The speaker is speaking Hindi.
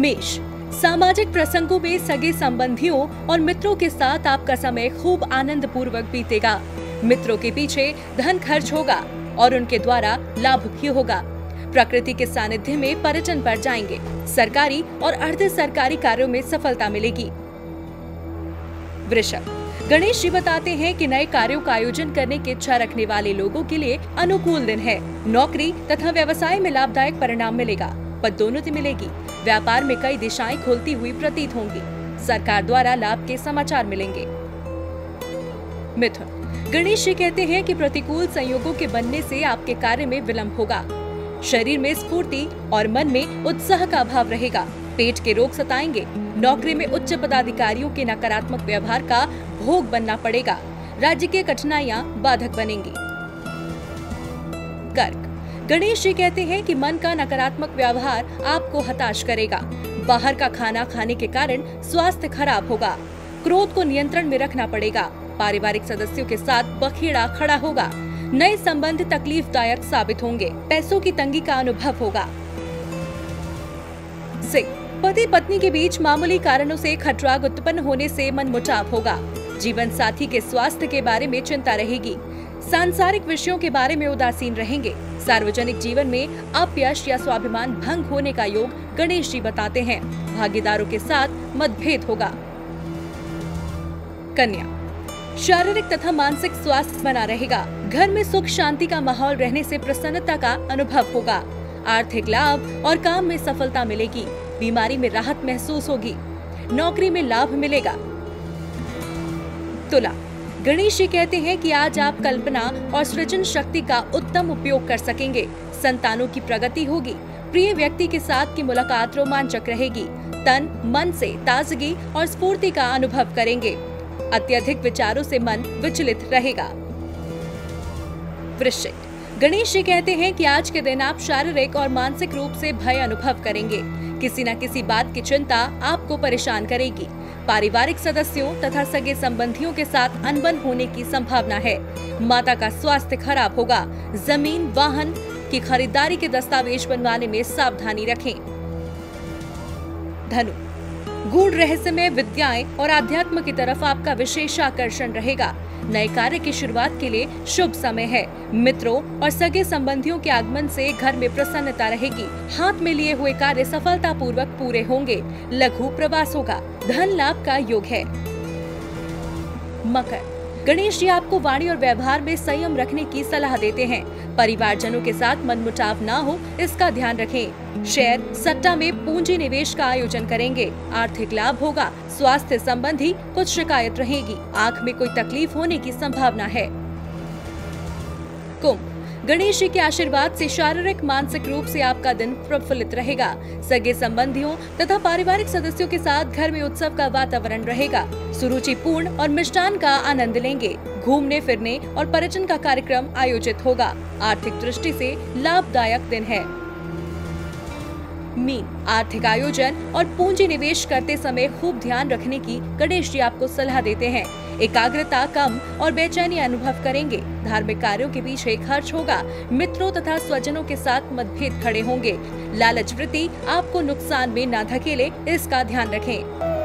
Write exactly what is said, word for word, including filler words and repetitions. मेष, सामाजिक प्रसंगों में सगे संबंधियों और मित्रों के साथ आपका समय खूब आनंद पूर्वक बीतेगा। मित्रों के पीछे धन खर्च होगा और उनके द्वारा लाभ भी होगा। प्रकृति के सानिध्य में पर्यटन पर जाएंगे। सरकारी और अर्ध सरकारी कार्यों में सफलता मिलेगी। वृषभ, गणेश जी बताते हैं कि नए कार्यों का आयोजन करने की इच्छा रखने वाले लोगों के लिए अनुकूल दिन है। नौकरी तथा व्यवसाय में लाभदायक परिणाम मिलेगा। पदोन्नति मिलेगी। व्यापार में कई दिशाएं खुलती हुई प्रतीत होंगी। सरकार द्वारा लाभ के समाचार मिलेंगे। मिथुन, गणेश जी कहते हैं कि प्रतिकूल संयोगों के बनने से आपके कार्य में विलंब होगा। शरीर में स्फूर्ति और मन में उत्साह का अभाव रहेगा। पेट के रोग सताएंगे। नौकरी में उच्च पदाधिकारियों के नकारात्मक व्यवहार का भोग बनना पड़ेगा। राज्य के कठिनाइयाँ बाधक बनेंगी। कर्क, गणेश जी कहते हैं कि मन का नकारात्मक व्यवहार आपको हताश करेगा। बाहर का खाना खाने के कारण स्वास्थ्य खराब होगा। क्रोध को नियंत्रण में रखना पड़ेगा। पारिवारिक सदस्यों के साथ बखेड़ा खड़ा होगा। नए संबंध तकलीफदायक साबित होंगे। पैसों की तंगी का अनुभव होगा। पति पत्नी के बीच मामूली कारणों से खटराग उत्पन्न होने से मनमुटाव होगा। जीवन साथी के स्वास्थ्य के बारे में चिंता रहेगी। सांसारिक विषयों के बारे में उदासीन रहेंगे। सार्वजनिक जीवन में अपयश या स्वाभिमान भंग होने का योग गणेश जी बताते हैं। भागीदारों के साथ मतभेद होगा। कन्या, शारीरिक तथा मानसिक स्वास्थ्य बना रहेगा। घर में सुख शांति का माहौल रहने से प्रसन्नता का अनुभव होगा। आर्थिक लाभ और काम में सफलता मिलेगी। बीमारी में राहत महसूस होगी। नौकरी में लाभ मिलेगा। तुला, गणेश जी कहते हैं कि आज आप कल्पना और सृजन शक्ति का उत्तम उपयोग कर सकेंगे। संतानों की प्रगति होगी। प्रिय व्यक्ति के साथ की मुलाकात रोमांचक रहेगी। तन मन से ताजगी और स्फूर्ति का अनुभव करेंगे। अत्यधिक विचारों से मन विचलित रहेगा। वृश्चिक, गणेश जी कहते हैं कि आज के दिन आप शारीरिक और मानसिक रूप से भय अनुभव करेंगे। किसी न किसी बात की चिंता आपको परेशान करेगी। पारिवारिक सदस्यों तथा सगे संबंधियों के साथ अनबन होने की संभावना है। माता का स्वास्थ्य खराब होगा। जमीन वाहन की खरीदारी के दस्तावेज बनवाने में सावधानी रखें। धनु, गूढ़ रहस्यमय विद्याएं और आध्यात्म की तरफ आपका विशेष आकर्षण रहेगा। नए कार्य की शुरुआत के लिए शुभ समय है। मित्रों और सगे संबंधियों के आगमन से घर में प्रसन्नता रहेगी। हाथ में लिए हुए कार्य सफलता पूर्वक पूरे होंगे। लघु प्रवास होगा। धन लाभ का योग है। मकर, गणेश जी आपको वाणी और व्यवहार में संयम रखने की सलाह देते हैं। परिवारजनों के साथ मनमुटाव ना हो, इसका ध्यान रखें। शेयर सट्टा में पूंजी निवेश का आयोजन करेंगे। आर्थिक लाभ होगा। स्वास्थ्य संबंधी कुछ शिकायत रहेगी। आंख में कोई तकलीफ होने की संभावना है। कुंभ, गणेश जी के आशीर्वाद से शारीरिक मानसिक रूप से आपका दिन प्रफुल्लित रहेगा। सगे संबंधियों तथा पारिवारिक सदस्यों के साथ घर में उत्सव का वातावरण रहेगा। सुरुचिपूर्ण और मिष्टान का आनंद लेंगे। घूमने फिरने और पर्यटन का कार्यक्रम आयोजित होगा। आर्थिक दृष्टि से लाभदायक दिन है। मीन, आर्थिक आयोजन और पूंजी निवेश करते समय खूब ध्यान रखने की गणेश जी आपको सलाह देते हैं। एकाग्रता कम और बेचैनी अनुभव करेंगे। धार्मिक कार्यों के पीछे खर्च होगा। मित्रों तथा स्वजनों के साथ मतभेद खड़े होंगे। लालच वृत्ति आपको नुकसान में ना धकेले, इसका ध्यान रखें।